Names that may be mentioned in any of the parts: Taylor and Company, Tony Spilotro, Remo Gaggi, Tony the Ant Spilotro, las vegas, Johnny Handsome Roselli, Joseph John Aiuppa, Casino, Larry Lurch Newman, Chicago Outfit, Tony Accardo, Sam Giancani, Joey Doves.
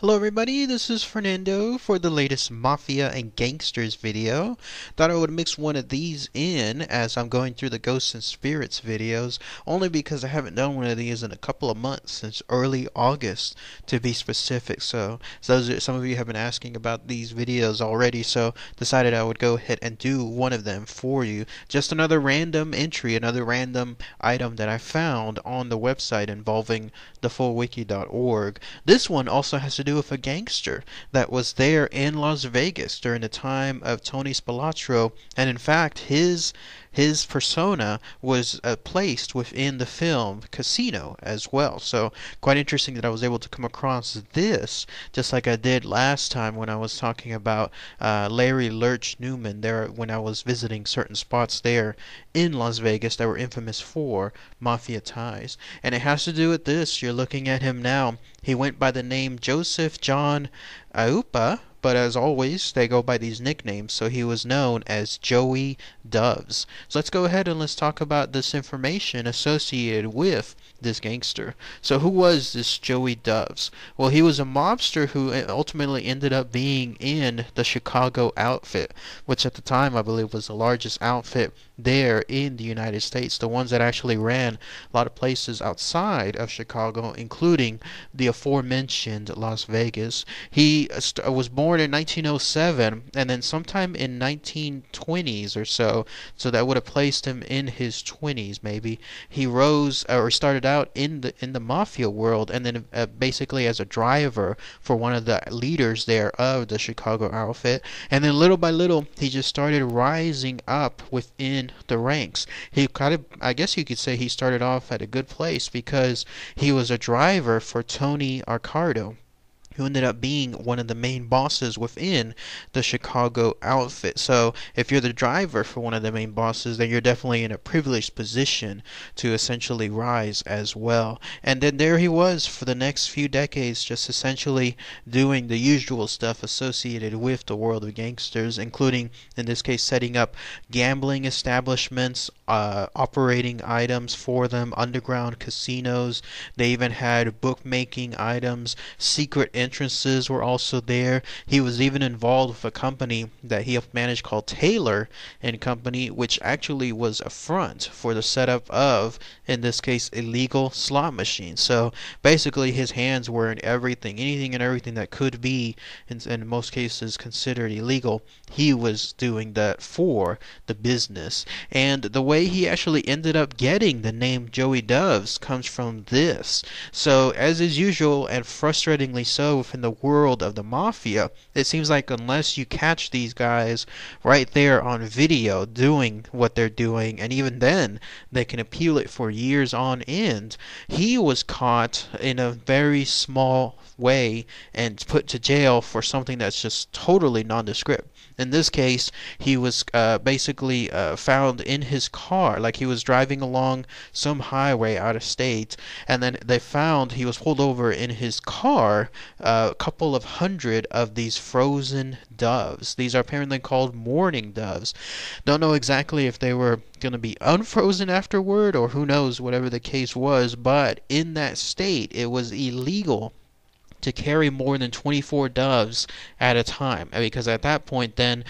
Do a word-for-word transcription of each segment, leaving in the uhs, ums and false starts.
Hello everybody, this is Fernando for the latest Mafia and Gangsters video. Thought I would mix one of these in as I'm going through the Ghosts and Spirits videos, only because I haven't done one of these in a couple of months, since early August to be specific. So, so those are, some of you have been asking about these videos already, so decided I would go ahead and do one of them for you. Just another random entry, another random item that I found on the website involving the full wiki dot org. This one also has to do with a gangster that was there in Las Vegas during the time of Tony Spilotro, and in fact his his persona was uh, placed within the film Casino as well. So quite interesting that I was able to come across this, just like I did last time when I was talking about uh, Larry Lurch Newman there, when I was visiting certain spots there in Las Vegas that were infamous for mafia ties. And it has to do with this. You're looking at him now. He went by the name Joseph John Aiuppa, but as always, they go by these nicknames, so he was known as Joey Doves. So let's go ahead and let's talk about this information associated with this gangster. So who was this Joey Doves? Well, he was a mobster who ultimately ended up being in the Chicago Outfit, which at the time I believe was the largest outfit there in the United States. The ones that actually ran a lot of places outside of Chicago, including the aforementioned Las Vegas. He was born in nineteen oh seven, and then sometime in nineteen twenties or so, so that would have placed him in his twenties maybe. He rose uh, or started out in the in the mafia world, and then uh, basically as a driver for one of the leaders there of the Chicago Outfit, and then little by little he just started rising up within the ranks. He kind of, I guess you could say, he started off at a good place because he was a driver for Tony Accardo, who ended up being one of the main bosses within the Chicago Outfit. So if you're the driver for one of the main bosses, then you're definitely in a privileged position to essentially rise as well. And then there he was for the next few decades, just essentially doing the usual stuff associated with the world of gangsters, including, in this case, setting up gambling establishments, uh, operating items for them, underground casinos. They even had bookmaking items. Secret entrances were also there. He was even involved with a company that he helped manage called Taylor and Company, which actually was a front for the setup of, in this case, illegal slot machines. So basically his hands were in everything, anything and everything that could be, in, in most cases, considered illegal. He was doing that for the business. And the way he actually ended up getting the name Joey Doves comes from this. So as is usual, and frustratingly so within the world of the mafia, it seems like unless you catch these guys right there on video doing what they're doing, and even then they can appeal it for years on end, he was caught in a very small way and put to jail for something that's just totally nondescript. In this case, he was uh, basically uh, found in his car, like he was driving along some highway out of state, and then they found he was pulled over in his car uh, a couple of hundred of these frozen doves. These are apparently called mourning doves. Don't know exactly if they were going to be unfrozen afterward, or who knows, whatever the case was, but in that state it was illegal to carry more than twenty-four doves at a time, because at that point then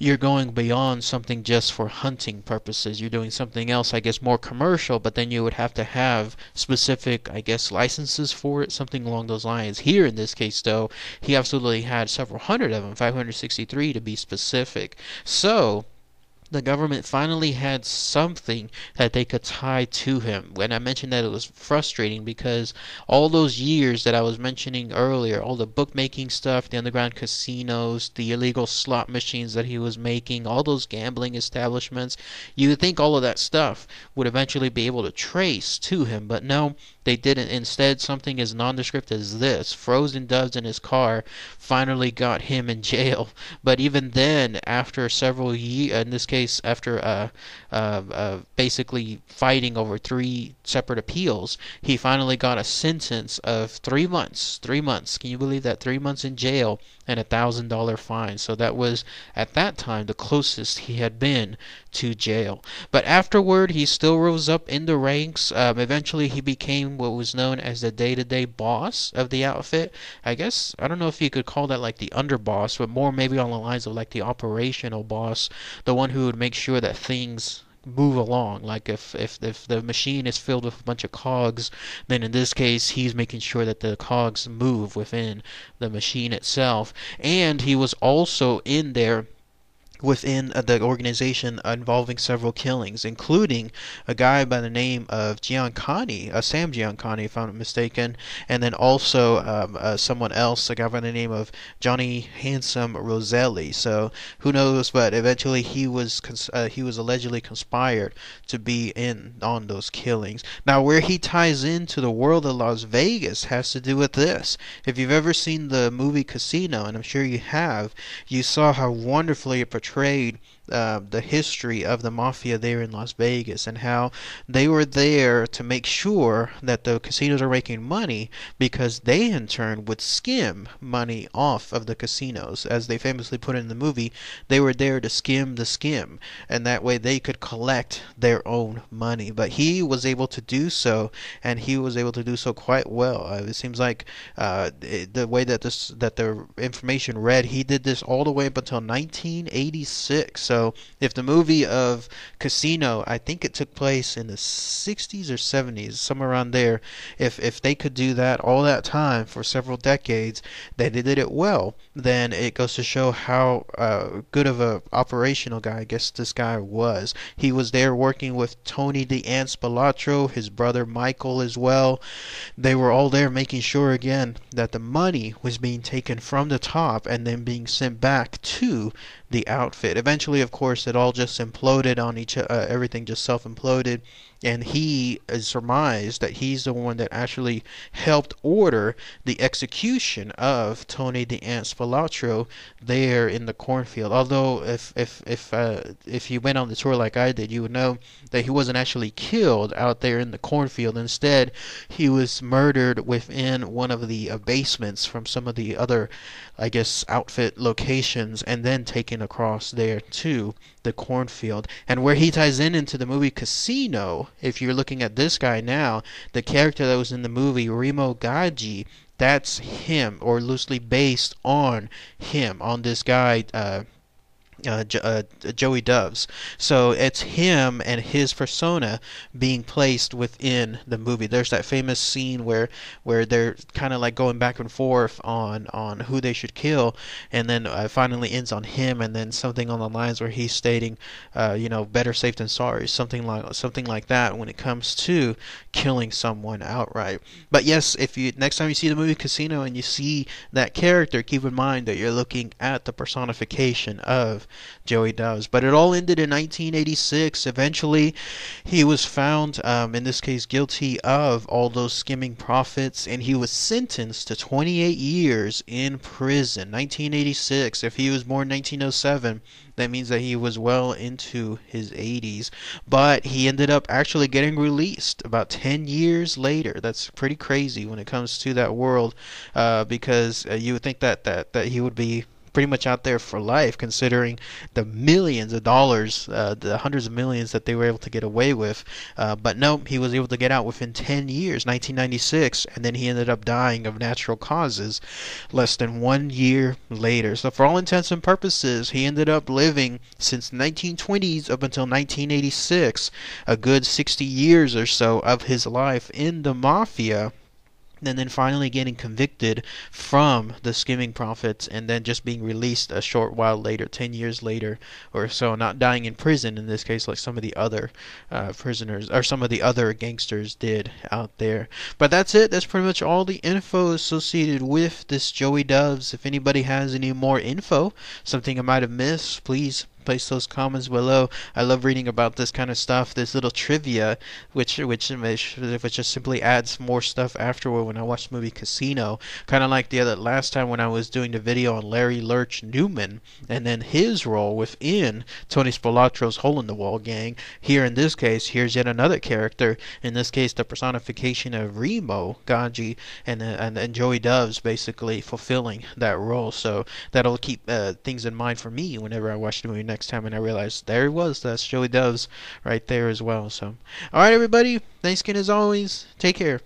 you're going beyond something just for hunting purposes. You're doing something else, I guess, more commercial, but then you would have to have specific, I guess, licenses for it, something along those lines. Here in this case though, he absolutely had several hundred of them, five hundred sixty-three to be specific. So the government finally had something that they could tie to him. When I mentioned that, it was frustrating because all those years that I was mentioning earlier, all the bookmaking stuff, the underground casinos, the illegal slot machines that he was making, all those gambling establishments, you would think all of that stuff would eventually be able to trace to him, but no, they didn't. Instead, something as nondescript as this, frozen doves in his car, finally got him in jail. But even then, after several years, in this case, after uh, uh, uh, basically fighting over three separate appeals, he finally got a sentence of three months. Three months. Can you believe that? Three months in jail and a thousand dollar fine. So that was, at that time, the closest he had been to jail. But afterward, he still rose up in the ranks. Um, eventually, he became became what was known as the day-to-day boss of the outfit. I guess, I don't know if you could call that like the underboss, but more maybe on the lines of like the operational boss, the one who would make sure that things move along. Like if, if, if the machine is filled with a bunch of cogs, then in this case he's making sure that the cogs move within the machine itself. And he was also in there within the organization involving several killings, including a guy by the name of Giancani, uh, Sam Giancani, if I'm not mistaken, and then also um, uh, someone else, a guy by the name of Johnny Handsome Roselli. So who knows? But eventually, he was cons uh, he was allegedly conspired to be in on those killings. Now, where he ties into the world of Las Vegas has to do with this. If you've ever seen the movie Casino, and I'm sure you have, you saw how wonderfully it portrayed Trade uh, the history of the mafia there in Las Vegas, and how they were there to make sure that the casinos are making money, because they in turn would skim money off of the casinos. As they famously put in the movie, they were there to skim the skim, and that way they could collect their own money. But he was able to do so, and he was able to do so quite well. Uh, it seems like uh, the way that this that the information read, he did this all the way up until nineteen eighty-six. So So if the movie of Casino, I think it took place in the sixties or seventies, somewhere around there, if if they could do that all that time for several decades, they did it well, then it goes to show how uh, good of a operational guy I guess this guy was. He was there working with Tony the Ant Spilotro, his brother Michael as well. They were all there making sure again that the money was being taken from the top and then being sent back to the outfit. Eventually, of course, it all just imploded on each uh, everything just self-imploded, and he is surmised that he's the one that actually helped order the execution of Tony the Ant Spilotro there in the cornfield. Although if if if uh, if you went on the tour like I did, you would know that he wasn't actually killed out there in the cornfield. Instead, he was murdered within one of the uh, basements from some of the other, I guess, outfit locations, and then taken across there to the cornfield. And where he ties in into the movie Casino, if you're looking at this guy now, the character that was in the movie, Remo Gaggi, that's him, or loosely based on him, on this guy, uh, Uh, jo uh, Joey Doves. So it's him and his persona being placed within the movie. There's that famous scene where where they're kind of like going back and forth on on who they should kill, and then uh, finally ends on him, and then something on the lines where he's stating, uh, you know, better safe than sorry, something like something like that when it comes to killing someone outright. But yes, if you next time you see the movie Casino and you see that character, keep in mind that you're looking at the personification of Joey Doves. But it all ended in nineteen eighty-six. Eventually, he was found, um, in this case, guilty of all those skimming profits, and he was sentenced to twenty-eight years in prison. nineteen eighty-six. If he was born nineteen oh seven, that means that he was well into his eighties. But he ended up actually getting released about ten years later. That's pretty crazy when it comes to that world, uh, because uh, you would think that that that he would be pretty much out there for life, considering the millions of dollars, uh, the hundreds of millions that they were able to get away with. Uh, but no, he was able to get out within ten years, nineteen ninety-six, and then he ended up dying of natural causes less than one year later. So for all intents and purposes, he ended up living since nineteen twenties up until nineteen eighty-six, a good sixty years or so of his life in the mafia, and then finally getting convicted from the skimming profits, and then just being released a short while later, ten years later or so, not dying in prison in this case like some of the other uh, prisoners or some of the other gangsters did out there. But that's it. That's pretty much all the info associated with this Joey Doves. If anybody has any more info, something I might have missed, please place those comments below. I love reading about this kind of stuff, this little trivia, which which which just simply adds more stuff afterward when I watch the movie Casino. Kind of like the other last time when I was doing the video on Larry Lurch Newman and then his role within Tony Spilotro's Hole in the Wall gang. Here in this case, here's yet another character. In this case, the personification of Remo Gaggi, and and, and Joey Doves basically fulfilling that role. So that'll keep uh, things in mind for me whenever I watch the movie next. Next time, and I realized there it was, that's Joey Doves right there as well. So, alright, everybody, thanks again as always. Take care.